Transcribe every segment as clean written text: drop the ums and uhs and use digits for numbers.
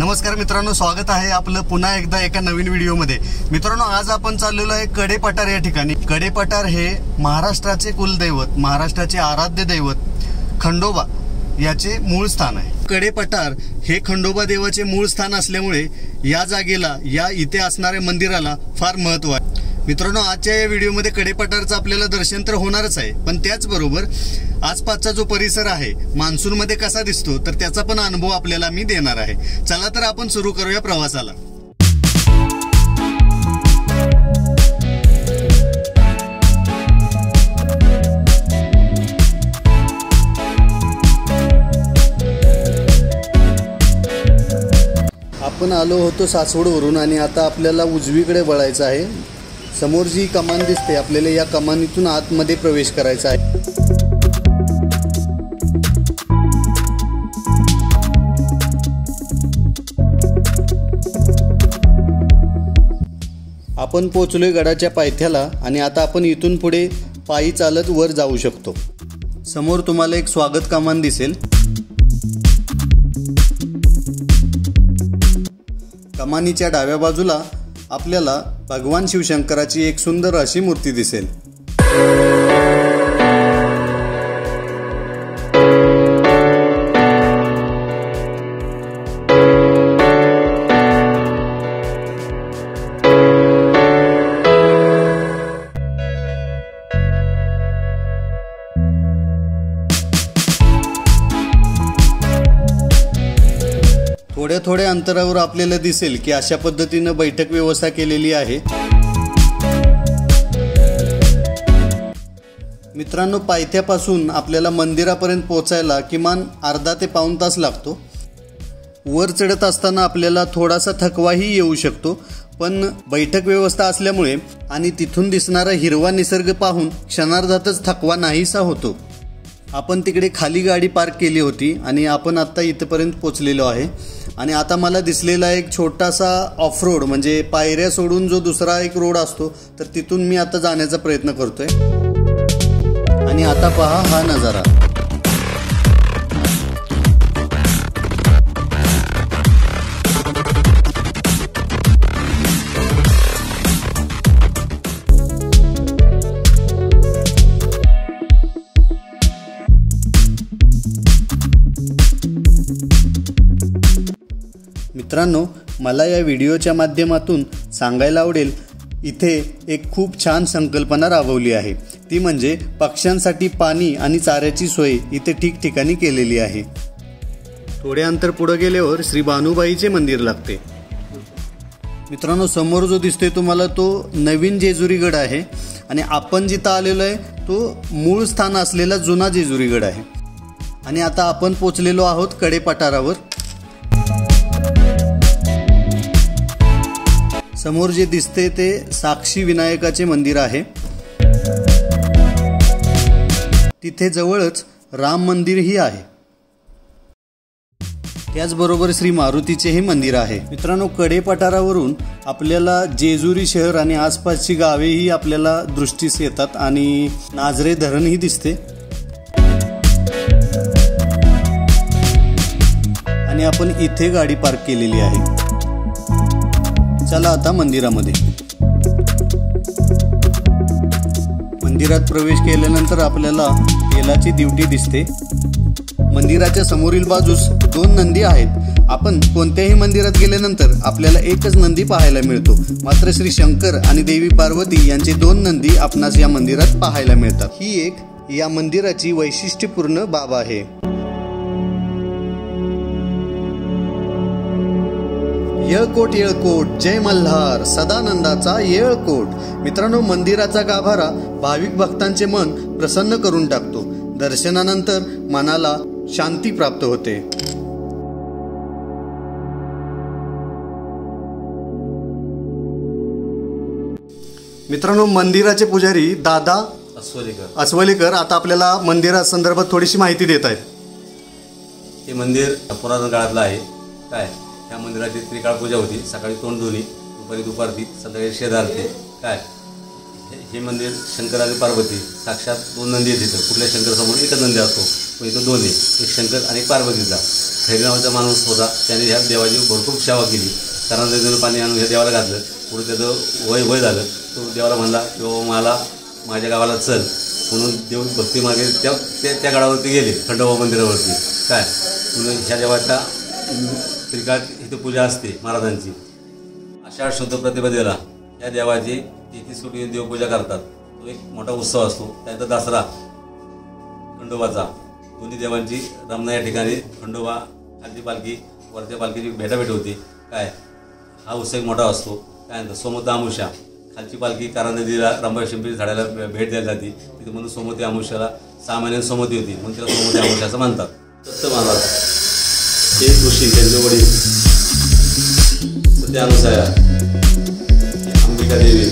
नमस्कार मित्रांनो, स्वागत आहे आपलं पुन्हा एकदा एका नवीन व्हिडिओ मध्ये। मित्रांनो, आज आपण चाललेलो आहे कडेपठार या ठिकाणी। कडेपठार हे महाराष्ट्राचे कुलदैवत, महाराष्ट्राचे आराध्य दैवत खंडोबा याचे मूळ स्थान आहे। कडेपठार हे खंडोबा देवाचे मूळ स्थान असल्यामुळे या जागेला, या इथे असणाऱ्या मंदिराला फार महत्त्व आहे। मित्रांनो, आजच्या या व्हिडिओ मध्ये कडेपठारचं आपल्याला दर्शन तर होणारच आहे, पण त्याचबरोबर आसपासचा जो परिसर आहे मान्सून मध्ये कसा दिसतो तर त्याचा पण अनुभव आपल्याला मी देणार आहे। चला तर आपण सुरू करूया प्रवासाला। आपण आलो होतो सासवडवरून आणि आता आपल्याला उजवीकडे वळायचं आहे। समोर जी कमान दिसते आपल्याला, या कमानीतून आतमध्ये प्रवेश करायचा आहे। आपण पोहोचलोय गडाच्या पायथ्याला आणि आता आपण इथून पुढे पायी चालत वर जाऊ शकतो। समोर तुम्हाला एक स्वागत कमान दिसेल। कमानीच्या डाव्या बाजूला आपल्याला भगवान शिवशंकराची एक सुंदर अशी मूर्ती दिसेल। थोड्या थोड्या अंतरावर आपल्याला दिसेल की अशा पद्धतीने बैठक व्यवस्था केलेली आहे। मित्रांनो, पायथ्यापासून आपल्याला मंदिरापर्यंत पोहोचायला किमान अर्धा ते पाऊण तास लागतो। वर चढत असताना आपल्याला थोडासा थकवाही येऊ शकतो, पण बैठक व्यवस्था असल्यामुळे आणि तिथून दिसणारा हिरवा निसर्ग पाहून क्षणार्धातच थकवा नाहीसा होतो। आपण तिकडे खाली गाडी पार्क केली होती आणि आपण आत्ता इथपर्यंत पोहोचलेलो आहे। आणि आता मला दिसलेला एक छोटासा ऑफ रोड म्हणजे पायऱ्या सोडून जो दुसरा एक रोड असतो तर तिथून मी आता जाण्याचा प्रयत्न करतोय। आणि आता पहा हा नजारा। मित्रांनो, मला या व्हिडिओच्या माध्यमातून सांगायला आवडेल, इथे एक खूप छान संकल्पना राबवली आहे, ती म्हणजे पक्ष्यांसाठी पाणी आणि चाऱ्याची सोय इथे ठिकठिकाणी केलेली आहे। थोडे अंतर पुढे गेल्यावर श्री भानुबाईचे मंदिर लागते। मित्रांनो, समोर जो दिसतोय तुम्हाला तो नवीन जेजुरी गड आहे आणि आपण जिथं आलेलो आहे तो मूळ स्थान असलेला जुना जेजुरी गड आहे। आणि आता आपण पोहोचलेलो आहोत कडेपठारावर। समोर जे दिसते ते साक्षी विनायकाचे मंदिर आहे। तिथे जवळच राम मंदिरही आहे, त्याचबरोबर श्री मारुतीचेही मंदिर आहे। मित्रांनो, कडेपठारावरून आपल्याला जेजुरी शहर आणि आसपासची गावेही आपल्याला दृष्टीस येतात आणि नाजरे धरणही दिसते। आणि आपण इथे गाडी पार्क केलेली आहे। चला आता मंदिरामध्ये। मंदिरात प्रवेश केल्यानंतर आपल्याला तेलाची दिवटी दिसते। मंदिराच्या समोरील बाजूस दोन नंदी आहेत। आपण कोणत्याही मंदिरात गेल्यानंतर आपल्याला एकच नंदी पाहायला मिळतो, मात्र श्री शंकर आणि देवी पार्वती यांचे दोन नंदी आपणास या मंदिरात पाहायला मिळतात। ही एक या मंदिराची वैशिष्ट्यपूर्ण बाब आहे। येळकोट येळकोट जय मल्हार सदानंदाचा येळकोट। मित्रांनो, मंदिराचा गाभारा भाविक भक्तांचे मन प्रसन्न करून टाकतो। दर्शनानंतर मनाला शांती प्राप्त होते। मित्रांनो, मंदिराचे पुजारी दादा अश्वळेकर आता आपल्याला मंदिरा संदर्भात थोडीशी माहिती देत आहेत। हे मंदिर पुरातन काळातलं आहे। काय या मंदिराची त्रिकाळ पूजा होती, सकाळी तोंडधुनी, दुपारी दुपारती, संध्याकाळी शेदारती। काय हे मंदिर शंकर आणि पार्वती साक्षात दोन नंदी आहेत। तिथं कुठल्या शंकरसमोर एकच नंदी असतो, पण इथं दोन आहे, एक शंकर आणि पार्वतीचा। खैरी नावाचा माणूस होता, त्याने ह्या देवाची भरपूर सेवा केली, कारण त्याचं पाणी आणून ह्या देवाला घातलं. पुढे त्याचं वय झालं, तो देवाला म्हणला यो मला माझ्या गावाला चल, म्हणून देव भक्ती मागे त्या गडावरती गेले, खंडोबा मंदिरावरती. काय म्हणून ह्या देवाचा त्रिकाळ इथे पूजा असते महाराजांची. आषाढ शुद्ध प्रतिपदेला या देवाची तिथी सुटी देवपूजा करतात, तो एक मोठा उत्सव असतो. त्यानंतर दसरा खंडोबाचा, दोन्ही देवांची रमना या ठिकाणी खंडोबा खालची पालखी वरच्या पालखीची भेटाभेट होते. काय हा उत्सव मोठा असतो. त्यानंतर सोमवती अमावस्या, खालची पालखी कारण नदीला रंभा शिंपी झाडाला भेट द्यायला जाते, तिथे म्हणून सोमवती अमावस्याला सामान्य सोमवती होती, म्हणून त्याला सोमवती अमावस्या असं म्हणतात. तसं महाराज ते ऋषी त्यांचे वडील त्यानुसार अंबिका देवी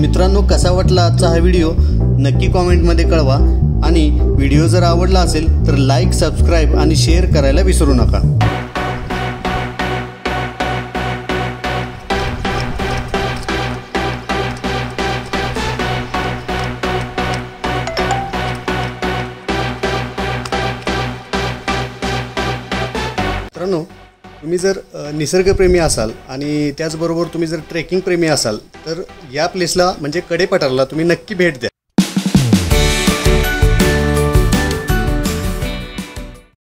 मित्रांनो. कसा वाटला आजचा हा व्हिडिओ नक्की कॉमेंटमध्ये कळवा, आणि व्हिडिओ जर आवडला असेल तर लाईक, सबस्क्राईब आणि शेअर करायला विसरू नका. मित्रांनो, तुम्ही जर निसर्गप्रेमी असाल आणि त्याचबरोबर तुम्ही जर ट्रेकिंग प्रेमी असाल तर या प्लेसला म्हणजे कडेपठारला तुम्ही नक्की भेट द्या.